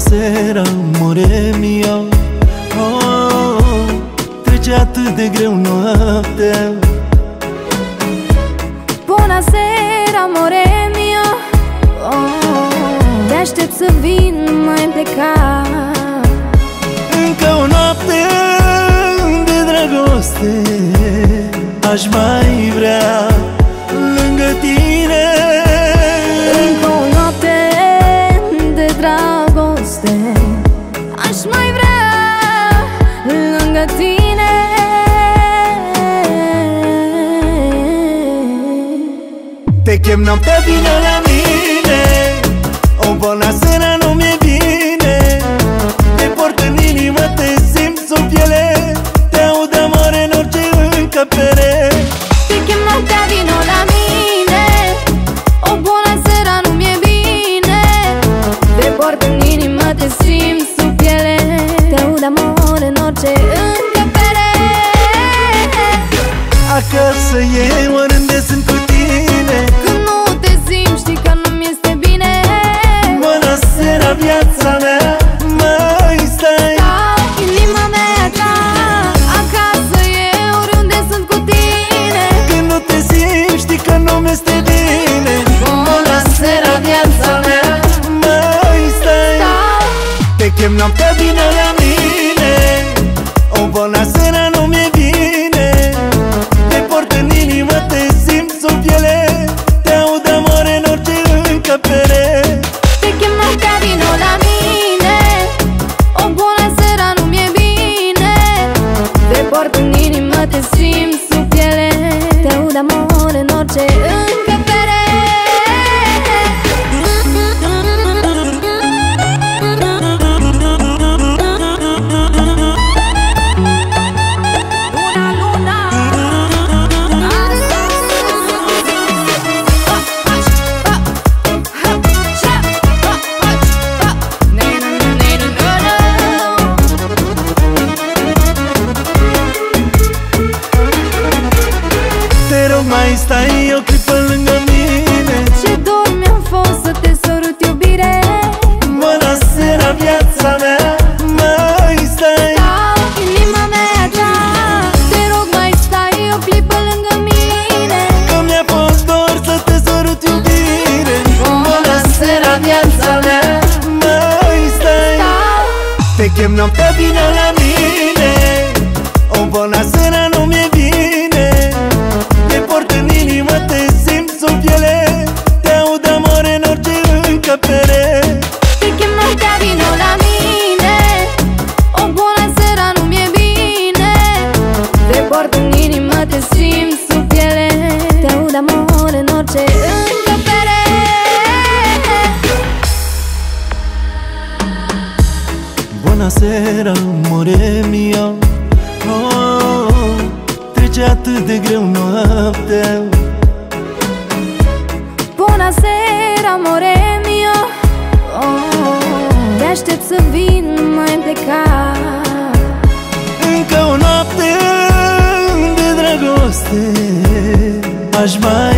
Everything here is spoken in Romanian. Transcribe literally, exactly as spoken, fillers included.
sera, more mia. Oh, trece atât de greu noaptea. Bună sera, more mia. Oh, te aștept să vin, mai pleca. Încă o noapte de dragoste aș mai vrea lângă tine. Încă o noapte de dragoste aș mai vrea lângă tine. Te chem noaptea, vină la mine. O bună seara, nu mi-e bine. Te port în inimă, te simt sub piele. Te aud amore în orice încăpere. Te chem noaptea, vină la mine. O bună seara, nu mi-e bine. Te port în inimă, te simt sub piele. Te aud amore în orice încăpere. Acasă eu oriunde sunt cu tine. Când nu te simți, știi că nu-mi este bine. Bună seara, viața mea, mai stai. Da, inima mea ta, acasă eu oriunde sunt cu tine. Când nu te simți, știi că nu-mi este bine. Bună seara, viața mea, mai stai. Da, te chem noaptea, vină la mine. O bună seara, nu-mi e bine. Te port în inimă, te simt sub piele. Te aud amore în orice încăpere. Te chem noaptea, vină la mine. O bună seara, nu-mi e bine. Te port în inimă, te simt sub piele. Te aud amore în orice încăpere. Te rog, mai stai o clipă lângă mine. Ce dor mi-a fost să te sărut, iubire. Bună seara, viața mea, mai stai. Da, inima mea ta, te rog, mai stai o clipă lângă mine. Că mi-a fost dor să te sărut, iubire. Bună seara, viața mea, mai stai. Da, te chem noaptea, vină la mine. O bună seara, nu-mi e bine. Te simt sub piele. Te aud amore în orice încăpere. Te chem noaptea, vină la mine. O bună seara, nu-mi e bine. Te port în inimă, te simt sub piele. Te aud amore în orice încăpere. Bună seara, amore mia. Oh, trece atât de greu noaptea. Bună seara, amore mio. Oh, te aștept să vin, mai pleca. Încă o noapte de dragoste aș mai